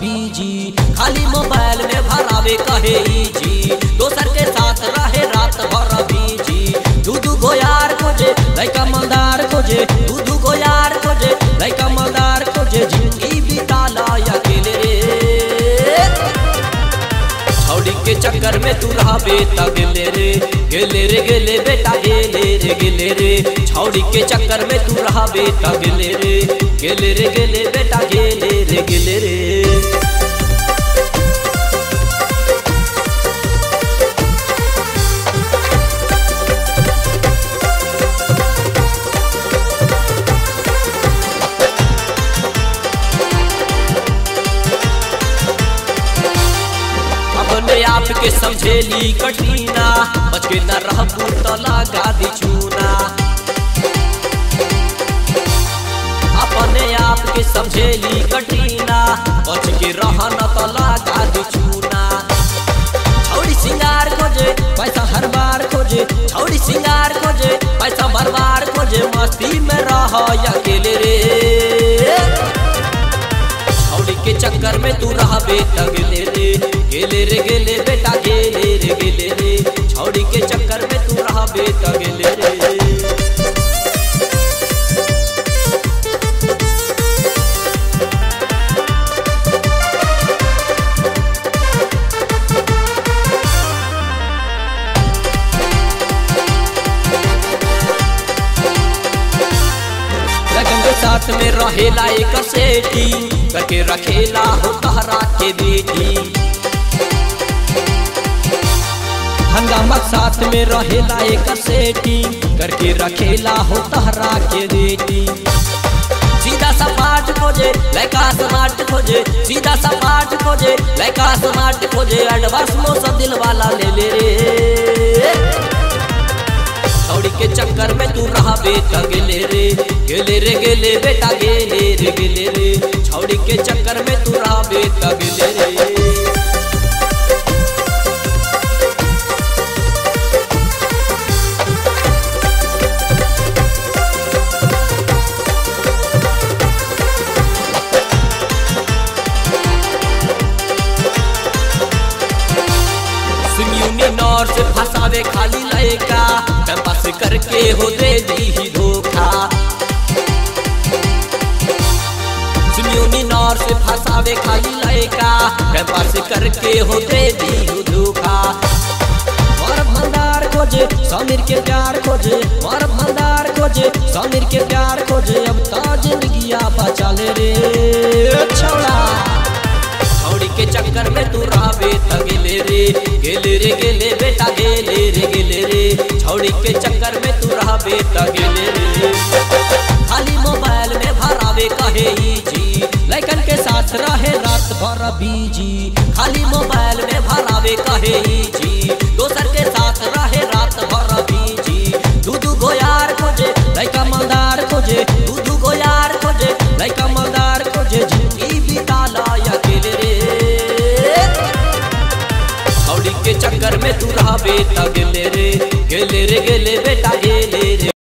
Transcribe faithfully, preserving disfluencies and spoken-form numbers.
बीजी, खाली मोबाइल में भरावे कहे जी, दोसर के साथ रहे रात भर बीजी। दूधू गो यार खोजे लैका मलदार खोजे, दूधू गो यार खोजे लैका मलदार खोजे, जिंदगी बिताला अकेले छौड़ी के चक्कर में तू रहबे तब गेले रे, गेले रे गेले बेटा गेले रे गेले रे, छौड़ी के चक्कर में तू रहबे तब गेले रे, गेले रे गेले बेटा गेले रे गेले रे। आप के समझेली कठिना, बच के न रहबू तो लगा दी चूना, अपने आप के समझेली कठिना, बच के रहना तो लगा दी चूना। छौड़ी सिंगार खोजे पैसा हर बार खोजे, छौड़ी सिंगार खोजे पैसा हर बार खोजे, मस्ती में रह अकेले रे, छौड़ी के चक्कर में तू रहबे तगले रे, गेले रे गेले बेटा गेले रे गेले रे, छौड़ी के चक्कर में तू रहबे त गेले रे। साथ में रहेला एक सेठी, करके रखेला हो तहरा के बेटी, हंगामा साथ में रहेला एक सेठी, करके रखेला हो तहरा के बेटी। सीधा सपाट खोजे लैका स्मार्ट खोजे, सीधा सपाट खोजे लैका स्मार्ट खोजे, एडवांस मोसा दिलवाला ले ले रे, छौड़ी के चक्कर में तू रहबे त गेले रे, गेले रे गेले बेटा गेले रे गेले रे, छौड़ी के चक्कर में तू रहबे त गेले रे। से फसावे खाली लयका, बस करके हो दे दी ही धोखा, नौर से फसावे खाली लयका, बस करके हो दे दी ही धोखा। और भंडार खोजे समीर के प्यार खोजे, और भंडार खोजे समीर के प्यार खोजे, अब तो जिंदगी बचा ले रे छौड़ा, छौड़ी के चक्कर में तू रहबे त गेले रे, गेले रे गेले बेटा गेले रे गेले रे, छौड़ी के चक्कर में तू रहबे त गेले रे। खाली मोबाइल में भरावे कहे जी, लैकन के साथ रहे रात भर बीजी, खाली मोबाइल में भरावे कहे जी, दोसर के साथ रहे रात भर बीजी। दूधू गो यार खोजे लैका मलदार खोजे, दूधू गो यार खोजे लैका मलदार खोजे, जिंदगी बिताला अकेले रे, छौड़ी के चक्कर में तू रहबे त गेले रे, गेले रे गेले बेटा गेले रे।